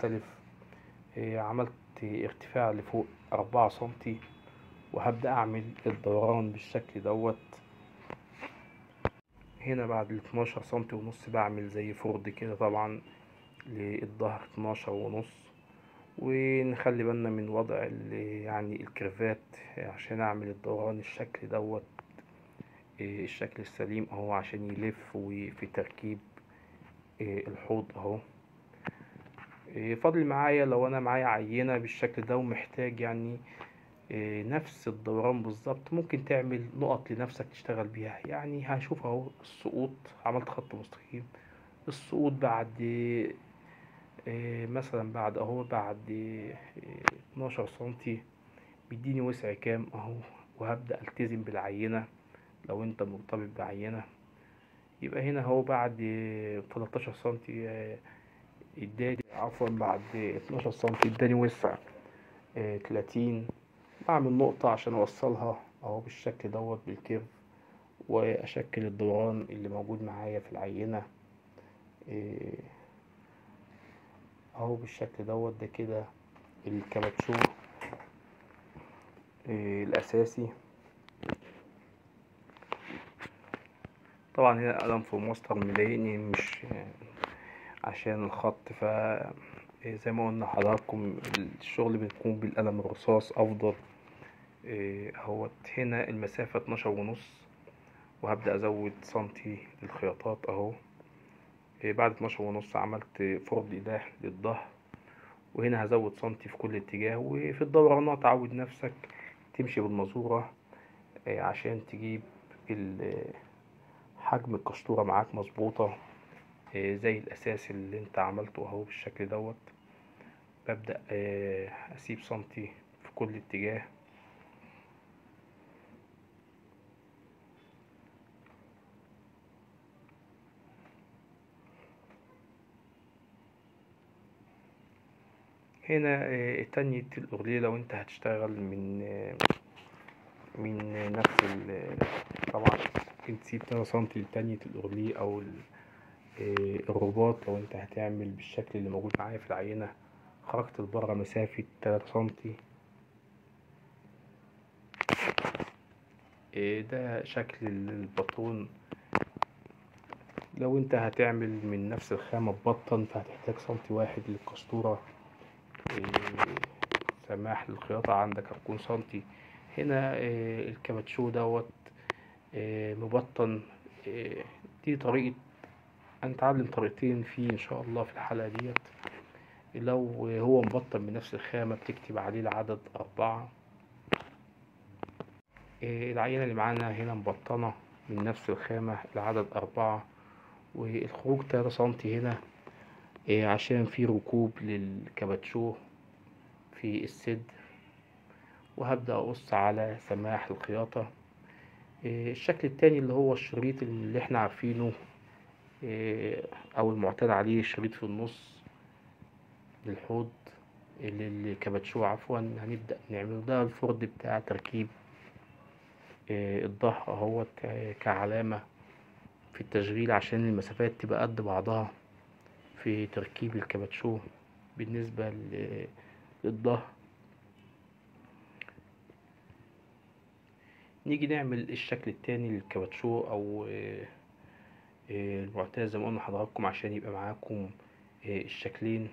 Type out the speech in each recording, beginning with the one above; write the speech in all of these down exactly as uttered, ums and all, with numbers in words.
مختلف. عملت ارتفاع لفوق أربعة سنتي، وهبدأ أعمل الدوران بالشكل دوت. هنا بعد الاتناشر سنتي ونص بعمل زي فرد كده طبعا للظهر اتناشر ونص، ونخلي بالنا من وضع يعني الكيرفات عشان أعمل الدوران الشكل دوت الشكل السليم اهو، عشان يلف وفي تركيب الحوض اهو. فاضل معايا لو انا معايا عينة بالشكل ده ومحتاج يعني نفس الدوران بالظبط، ممكن تعمل نقط لنفسك تشتغل بيها. يعني هشوف اهو السقوط، عملت خط مستقيم، السقوط بعد مثلا بعد اهو بعد اتناشر سنتي بيديني وسع كام اهو، وهبدأ التزم بالعينة. لو انت مرتبط بعينة يبقى هنا اهو بعد تلتاشر سنتي اداني عفوا بعد اتناشر سنتي اداني وسع تلاتين، بعمل نقطة عشان اوصلها اهو بالشكل دوت بالكيرف، واشكل الدوران اللي موجود معايا في العينة اهو بالشكل دوت. ده كده الكابتشو الاساسي. طبعا هنا القلم في المسطر مضايقني مش عشان الخط، ف زي ما قلنا حضراتكم الشغل بنقوم بالقلم الرصاص افضل اهوت. هنا المسافه اتناشر ونص، وهبدا ازود سنتي للخياطات اهو. بعد اتناشر ونص عملت فرد ده للظهر، وهنا هزود سنتي في كل اتجاه. وفي الدورانات عود نفسك تمشي بالمزوره عشان تجيب حجم الكشطورة معاك مظبوطة زي الأساس اللي انت عملته اهو بالشكل دوت. ببدأ أسيب سنتي في كل اتجاه. هنا تانية الأغلية لو انت هتشتغل من من نفس طبعا ممكن تسيب تلاتة سنتي لتانية الأغلية أو الرباط. لو أنت هتعمل بالشكل اللي موجود معايا في العينة، خرجت لبره مسافة تلاتة سنتي. ده شكل البطون. لو أنت هتعمل من نفس الخامة ببطن، فهتحتاج سنتي واحد للكسطورة، سماح للخياطة عندك هتكون سنتي. هنا الكابتشو دوت مبطن. دي طريقة هنتعلم طريقتين فيه ان شاء الله في الحلقة ديت. لو هو مبطن بنفس الخامة بتكتب عليه العدد اربعة. العينة اللي معانا هنا مبطنة من نفس الخامة العدد اربعة، والخروج تلاتة سنتي هنا عشان في ركوب للكابتشو في الصدر. وهبدأ اقص على سماح الخياطة. الشكل التاني اللي هو الشريط اللي احنا عارفينه او المعتاد عليه، الشريط في النص للحوض للكابتشو عفوا، هنبدأ نعمل ده الفرد بتاع تركيب الظهر اهوت كعلامة في التشغيل، عشان المسافات تبقى قد بعضها في تركيب الكابتشو بالنسبة للظهر. نيجي نعمل الشكل التاني للكابتشو او المعتاد زي ما قلنا لحضراتكم، عشان يبقى معاكم الشكلين.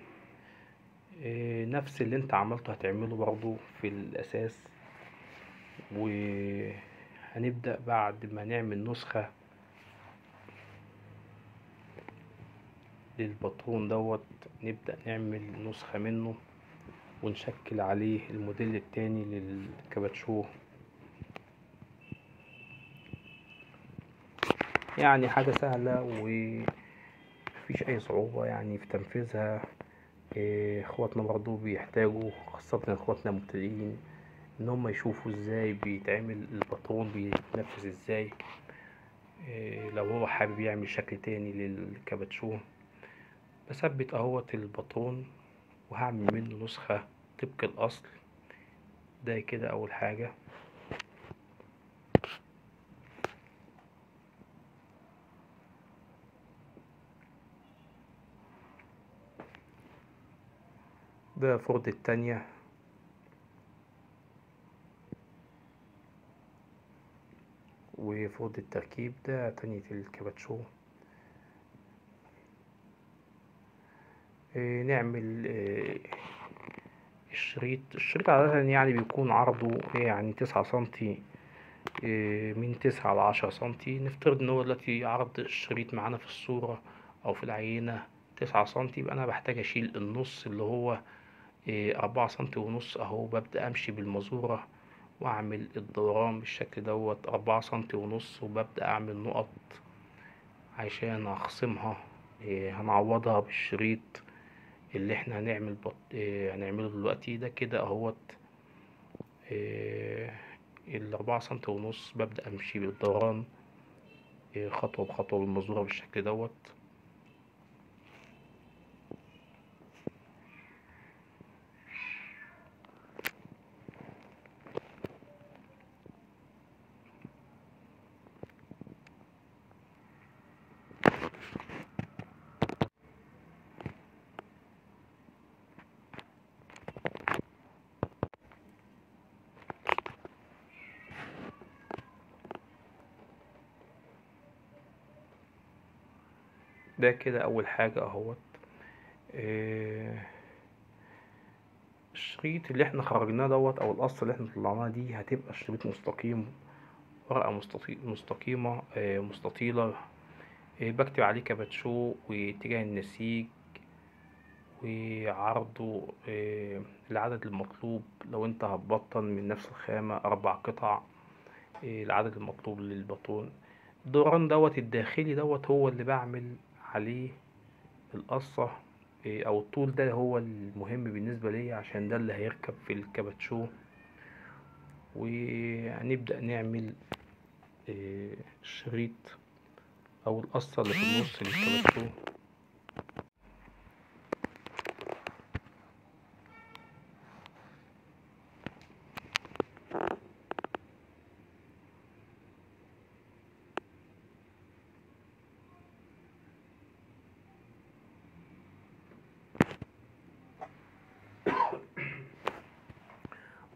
نفس اللي انت عملته هتعمله برضو في الاساس. وهنبدأ بعد ما نعمل نسخة للبطرون دوت، نبدأ نعمل نسخة منه ونشكل عليه الموديل التاني للكابتشو. يعني حاجة سهلة ومفيش أي صعوبة يعني في تنفيذها. اخواتنا برضو بيحتاجوا، خاصة اخواتنا مبتدئين، ان هم يشوفوا ازاي بيتعمل البطرون بيتنفذ ازاي. لو هو حابب يعمل شكل تاني للكابتشو، بثبت اهوت البطرون وهعمل منه نسخة طبق الأصل. ده كده أول حاجة. ده فوق التانية. وفوض التركيب ده تانية الكابتشو. اه نعمل اه الشريط. الشريط عادة يعني بيكون عرضه يعني تسعة سنتي اه من تسعة على عشرة سنتي. نفترض ان هو دلوقتي عرض الشريط معانا في الصورة او في العينة تسعة سنتي، يبقى انا بحتاج اشيل النص اللي هو اه اربعة سنتي ونص اهو. ببدأ امشي بالمزورة واعمل الدوران بالشكل دوت اربعة سنتي ونص، وببدأ اعمل نقط عشان اخصمها. إيه هنعوضها بالشريط اللي احنا هنعمل بط... إيه هنعمله دلوقتي ده كده اهوت. إيه الاربعة سنتي ونص ببدأ امشي بالدوران إيه خطوة بخطوة بالمزورة بالشكل دوت. ده كده اول حاجة اهوت. آه الشريط اللي احنا خرجناه دوت او القصة اللي احنا طلعناها دي هتبقى شريط مستقيم، ورقة مستقيمة آه مستطيلة. آه بكتب عليه كابتشو واتجاه النسيج وعرضه آه العدد المطلوب. لو انت هتبطن من نفس الخامة اربع قطع آه العدد المطلوب للبطون. الدوران دوت الداخلي دوت هو اللي بعمل عليه القصة او الطول، ده هو المهم بالنسبة لي عشان ده اللي هيركب في الكابتشو. وهنبدأ نعمل الشريط او القصة اللي في النص للكابتشو.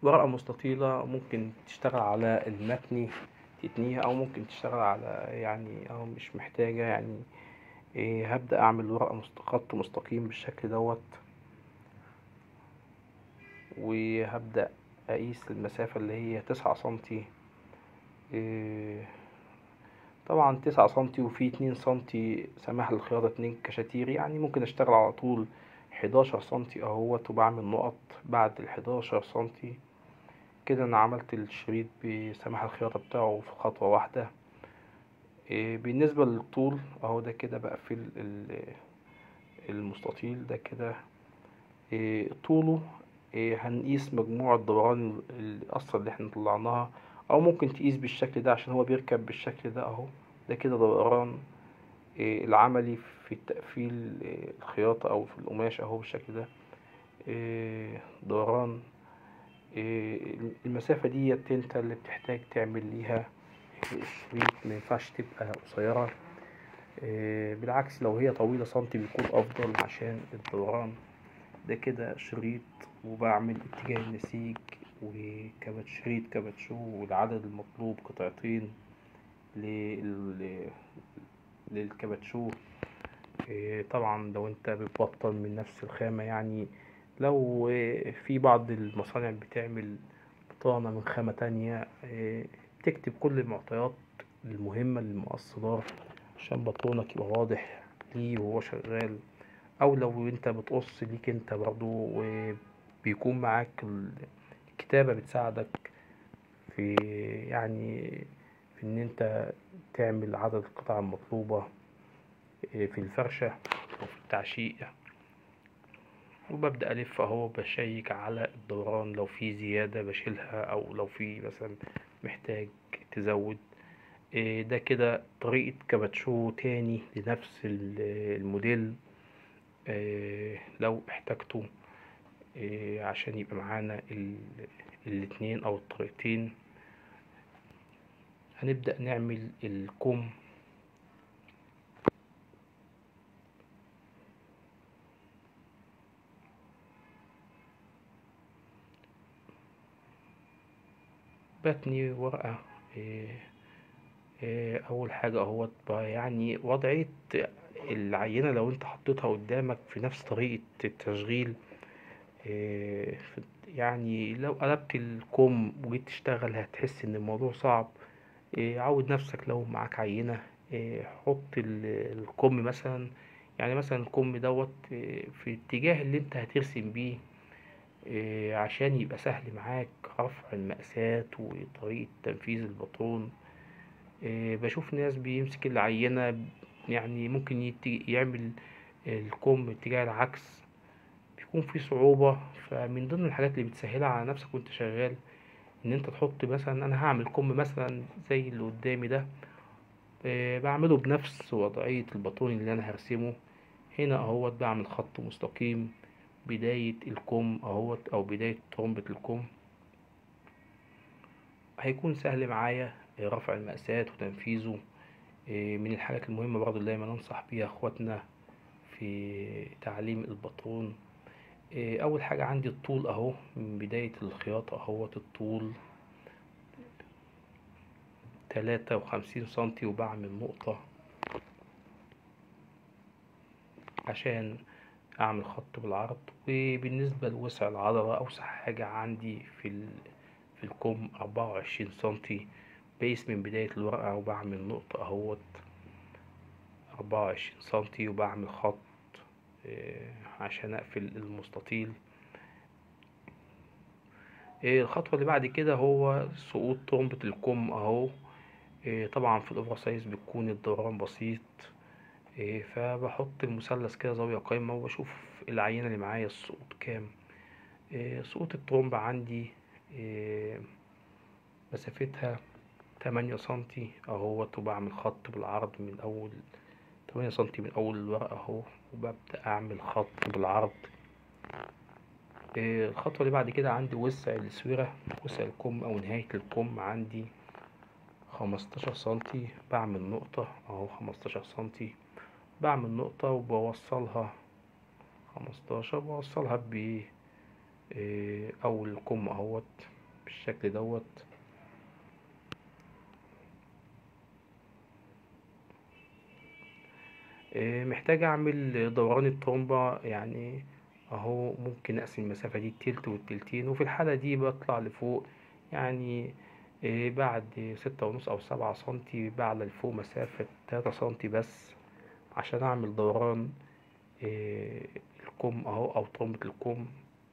ورقة مستطيلة ممكن تشتغل على المتني تتنيها، او ممكن تشتغل على يعني او مش محتاجة يعني. إيه هبدأ اعمل ورقة خط مستقيم بالشكل دوت، وهبدأ اقيس المسافة اللي هي تسعة سنتي. إيه طبعا تسعة سنتي وفي اتنين سنتي سماح للخياطة، اتنين كشاتير، يعني ممكن اشتغل على طول حداشر سنتي اهوت. وبعمل نقط بعد الحداشر سنتي. كده انا عملت الشريط بسماح الخياطة بتاعه في خطوة واحدة. بالنسبة للطول اهو ده كده بقفل المستطيل ده كده طوله. هنقيس مجموعة دوران القصة اللي احنا طلعناها، او ممكن تقيس بالشكل ده عشان هو بيركب بالشكل ده اهو. ده كده دوران العملي في تقفيل الخياطة او في القماش اهو بالشكل ده. دوران المسافة دي انت اللي بتحتاج تعمل ليها الشريط، مينفعش تبقى قصيرة، بالعكس لو هي طويلة سنتي بيكون افضل عشان الدوران. ده كده شريط وبعمل اتجاه النسيج وكبت شريط كابتشو والعدد المطلوب قطعتين لل للكابتشو. طبعا لو انت بتبطن من نفس الخامة، يعني لو في بعض المصانع بتعمل بطانة من خامة تانية بتكتب كل المعطيات المهمة للمقصدار عشان بطونك يبقى واضح ليه وهو شغال. او لو انت بتقص ليك انت برضو بيكون معاك الكتابة بتساعدك في يعني في ان انت تعمل عدد القطع المطلوبة في الفرشة وفي التعشيق. وببدأ ألف أهو بشيك على الدوران، لو في زيادة بشيلها، أو لو في مثلا محتاج تزود. ده كده طريقة كابتشو تاني لنفس الموديل لو احتاجته عشان يبقى معانا الاتنين أو الطريقتين. هنبدأ نعمل الكم. جاتني ورقة اول حاجة اهوت يعني وضعية العينة لو انت حطيتها قدامك في نفس طريقة التشغيل. يعني لو قلبت الكم وجيت تشتغل هتحس ان الموضوع صعب. عود نفسك لو معاك عينة حط الكم مثلا، يعني مثلا الكم دوت في الاتجاه اللي انت هترسم بيه عشان يبقى سهل معاك رفع المقاسات وطريقة تنفيذ البطرون. بشوف ناس بيمسك العينة يعني ممكن يعمل الكم اتجاه العكس، بيكون في صعوبة. فمن ضمن الحاجات اللي بتسهلها على نفسك وانت شغال ان انت تحط مثلا، انا هعمل كم مثلا زي اللي قدامي ده بعمله بنفس وضعية البطون اللي انا هرسمه هنا اهوت، بعمل خط مستقيم بداية الكم اهوت او بداية طرمبة الكم. هيكون سهل معايا رفع المقاسات وتنفيذه. من الحاجات المهمة برضو اللي دايما انصح بيها اخواتنا في تعليم البطرون، اول حاجة عندي الطول اهو من بداية الخياطة اهوت، الطول تلاتة وخمسين سنتي، وبعمل نقطة عشان اعمل خط بالعرض. وبالنسبة لوسع العضلة اوسع حاجة عندي في في الكم اربعة وعشرين سنتي، بقيس من بداية الورقة وبعمل نقطة اهوت اربعة وعشرين سنتي، وبعمل خط عشان اقفل المستطيل. الخطوة اللي بعد كده هو سقوط طرمبة الكم اهو. طبعا في الاوفر سايز بتكون الدوران بسيط، فبحط المثلث كده زاوية قايمة وبشوف العينة اللي معايا السقوط كام. سقوط الطرمبة عندي مسافتها تمانية سنتي اهوت، وبعمل خط بالعرض من اول تمانية سنتي من اول الورقة اهو، وببدأ اعمل خط بالعرض. الخطوة اللي بعد كده عندي وسع السويرة، وسع الكم او نهاية الكم عندي خمستاشر سنتي، بعمل نقطة اهو خمستاشر سنتي، بعمل نقطة وبوصلها خمستاشر، بوصلها ب اول الكم اهوت بالشكل دوت. محتاج اعمل دوران الطرمبة يعني اهو، ممكن اقسم المسافة دي التلت والتلتين، وفي الحالة دي بطلع لفوق يعني بعد ستة ونص او سبعة سنتي، بعلى لفوق مسافة تلاتة سنتي بس عشان اعمل دوران الكم اهو او طرمبة الكم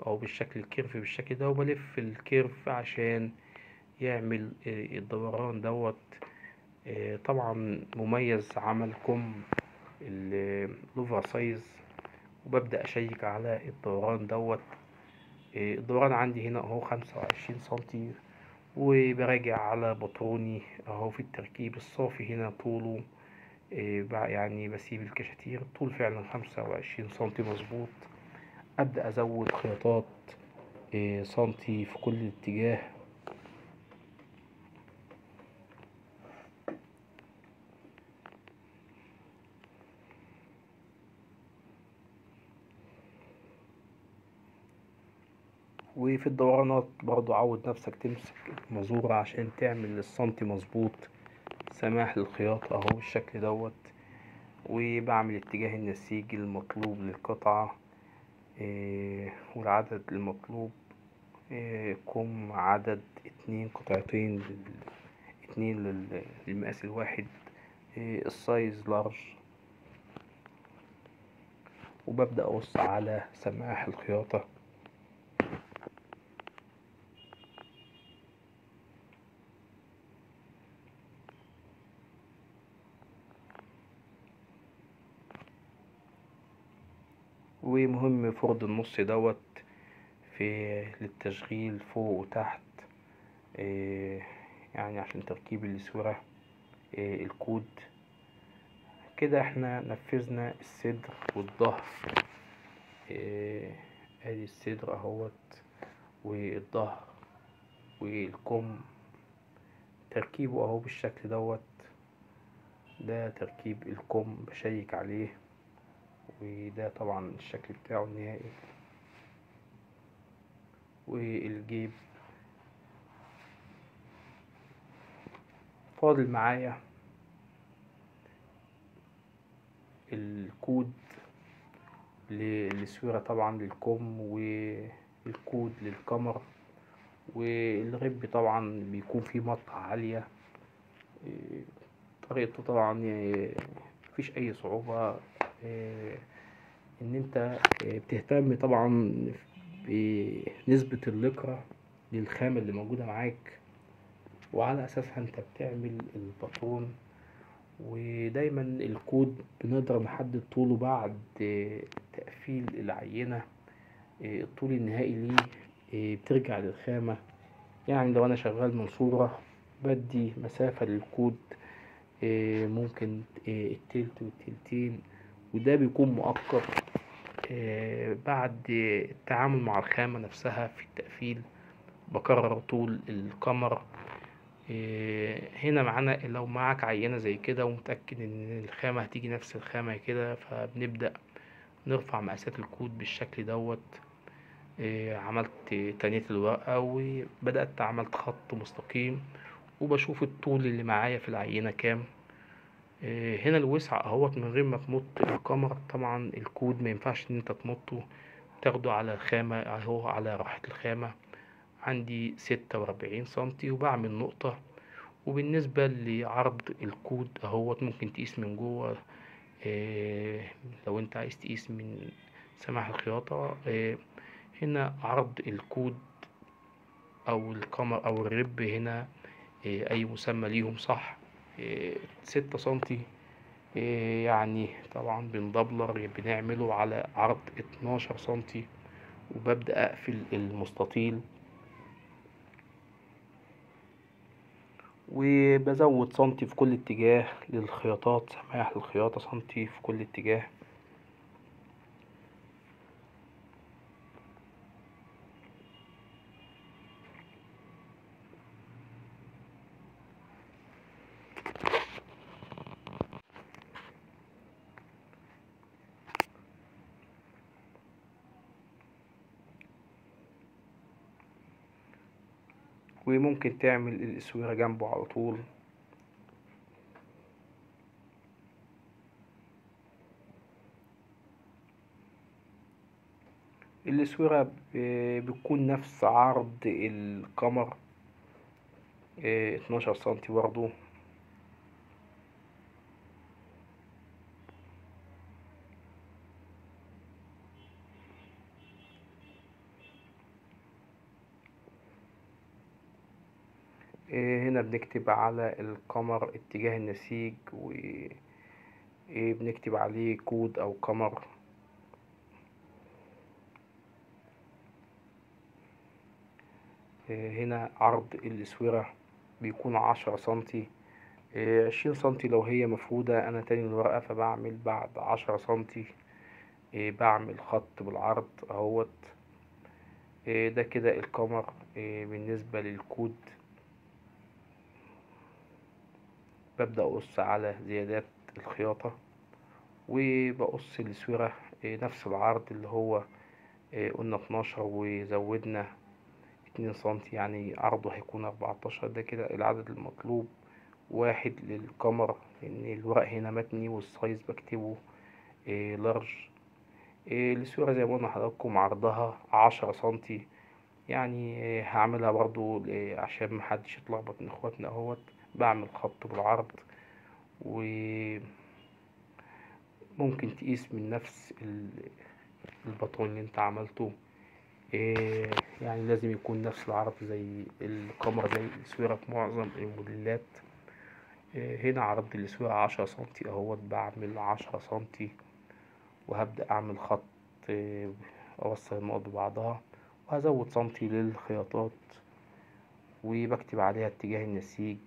او بالشكل الكيرف بالشكل ده، وبلف الكيرف عشان يعمل الدوران دوت. طبعا مميز عمل كم الاوفر سايز، وببدأ اشيك على الدوران دوت. الدوران عندي هنا اهو خمسة وعشرين سنتي، وبراجع على بطروني اهو في التركيب الصافي هنا طوله، يعني بسيب الكشاتير طول فعلا خمسة وعشرين سنتي مظبوط. ابدأ ازود خياطات سنتي في كل اتجاه. وفي الدورانات برضو عود نفسك تمسك المزورة عشان تعمل السنتي مظبوط سماح للخياطة اهو بالشكل دوت. وبعمل اتجاه النسيج المطلوب للقطعة إيه والعدد المطلوب إيه كم عدد اتنين قطعتين اتنين للمقاس الواحد إيه السايز لارج، وببدأ اقص على سماح الخياطة. ومهم فرد النص دوت في للتشغيل فوق وتحت إيه يعني عشان تركيب السورة إيه الكود كده. احنا نفذنا الصدر والظهر إيه ادي الصدر اهوت والظهر والكم تركيبه اهو بالشكل دوت. ده تركيب الكم بشيك عليه، وده طبعا الشكل بتاعه النهائي. والجيب فاضل معايا الكود للسويرة طبعا للكم، والكود للكاميرا، والغب طبعا بيكون فيه مطه عاليه. طريقته طبعا مفيش اي صعوبه، ان انت بتهتم طبعا بنسبه اللقره للخامه اللي موجوده معاك، وعلى اساسها انت بتعمل الباترون. ودايما الكود بنقدر نحدد طوله بعد تقفيل العينه، الطول النهائي ليه بترجع للخامه. يعني لو انا شغال من صوره بدي مسافه للكود ممكن التلت والتلتين، وده بيكون مؤقت بعد التعامل مع الخامه نفسها في التقفيل. بكرر طول الكاميرا. هنا معانا لو معاك عينة زي كده ومتأكد ان الخامة هتيجي نفس الخامة كده، فبنبدأ نرفع مقاسات الكود بالشكل دوت. عملت تانية الورقة وبدأت عملت خط مستقيم، وبشوف الطول اللي معايا في العينة كام. هنا الوسع اهوت من غير ما تمط الكاميرا. طبعا الكود ما ينفعش ان انت تمطه، تاخده على الخامة اهو على راحة الخامة. عندي ستة وأربعين سنتي وبعمل نقطة. وبالنسبة لعرض الكود اهوت ممكن تقيس من جوه، إيه لو انت عايز تقيس من سماح الخياطة. إيه هنا عرض الكود او القمر او الرب، هنا إيه اي مسمى ليهم صح. إيه ستة سنتي. إيه يعني طبعا بالدبلر بنعمله على عرض اتناشر سنتي، وببدأ اقفل المستطيل وبزود سنتي في كل اتجاه للخياطات. سماح الخياطة سنتي في كل اتجاه. وممكن تعمل الاسويرة جنبه على طول. الاسويرة بتكون نفس عرض القمر اتناشر سنتي برضه. هنا بنكتب على القمر اتجاه النسيج، وبنكتب عليه كود او قمر. هنا عرض الاسوره بيكون عشرة سنتي، عشرين سنتي لو هي مفرودة. انا تاني الورقة فبعمل بعد عشرة سنتي بعمل خط بالعرض اهوت. ده كده القمر. بالنسبة للكود ببدأ أقص على زيادات الخياطة، وبقص السويرة نفس العرض اللي هو قلنا اتناشر وزودنا اتنين سنتي، يعني عرضه هيكون اربعتاشر. ده كده العدد المطلوب. واحد للقمر لأن الورق هنا متني، والسايز بكتبه لارج. السويرة زي ما قلنا لحضراتكم عرضها عشرة سنتي، يعني هعملها برضو عشان محدش يتلخبط من اخواتنا اهوت. بعمل خط بالعرض، وممكن تقيس من نفس البطون اللي انت عملته. إيه يعني لازم يكون نفس العرض زي الكاميرا زي السويرة في معظم الموديلات. إيه هنا عرض السويرة عشرة سنتي اهوت. بعمل عشرة سنتي وهبدأ اعمل خط اوصل النقط ببعضها، وهزود سنتي للخياطات، وبكتب عليها اتجاه النسيج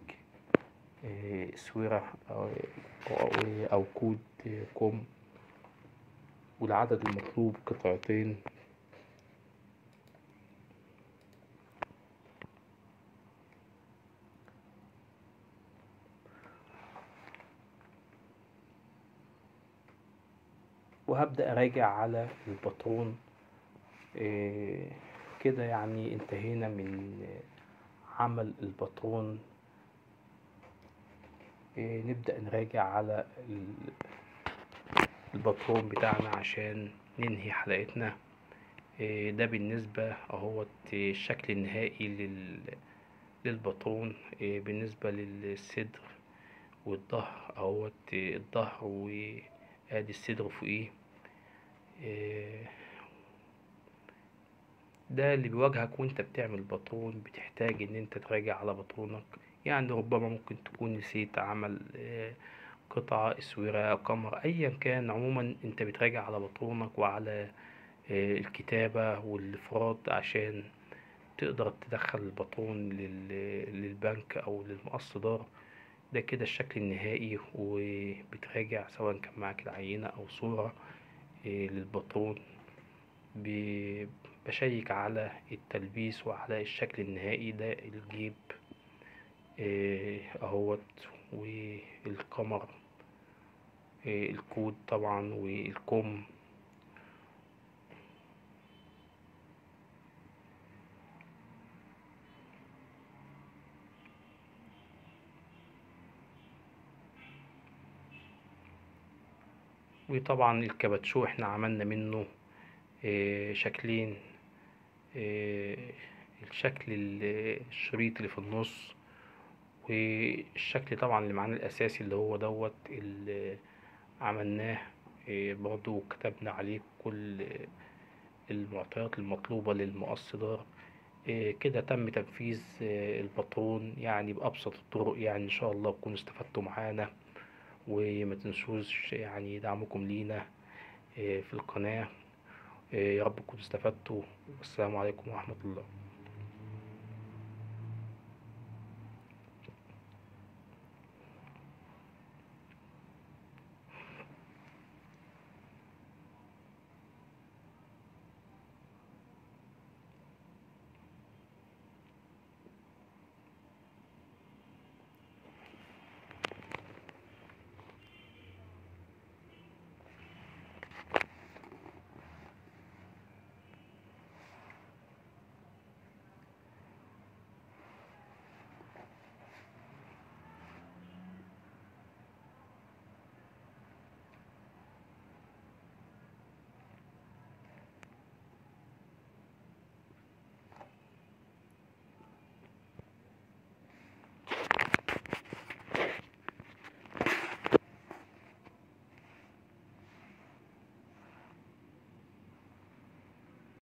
سويرة أو كود كوم، والعدد المطلوب قطعتين. وهبدأ أراجع على الباترون. كده يعني انتهينا من عمل الباترون. نبدأ نراجع على الباترون بتاعنا عشان ننهي حلقتنا. ده بالنسبة اهوت الشكل النهائي للباترون بالنسبة للصدر والظهر اهوت الظهر، وادي الصدر فوقيه. ده اللي بيواجهك وانت بتعمل باترون، بتحتاج ان انت تراجع على باترونك. يعني ربما ممكن تكون نسيت عمل قطعة اسورة قمر ايا كان، عموما انت بتراجع على باترونك وعلى الكتابة والافراد عشان تقدر تدخل الباترون للبنك او للمقصدار. ده كده الشكل النهائي، وبتراجع سواء كان معاك العينة او صورة للباترون. بشيك على التلبيس وعلى الشكل النهائي. ده الجيب اهوت، والقمر، الكود طبعا، والكم. وطبعا الكباتشو احنا عملنا منه شكلين، الشكل الشريط اللي في النص، والشكل طبعا اللي معانا الاساسي اللي هو دوت اللي عملناه برضو، وكتبنا عليه كل المعطيات المطلوبة للمقصدار. كده تم تنفيذ الباترون يعني بأبسط الطرق. يعني ان شاء الله تكونوا استفدتوا معانا، وما تنسوش يعني دعمكم لينا في القناة. يا رب تكونوا استفدتوا، والسلام عليكم ورحمة الله.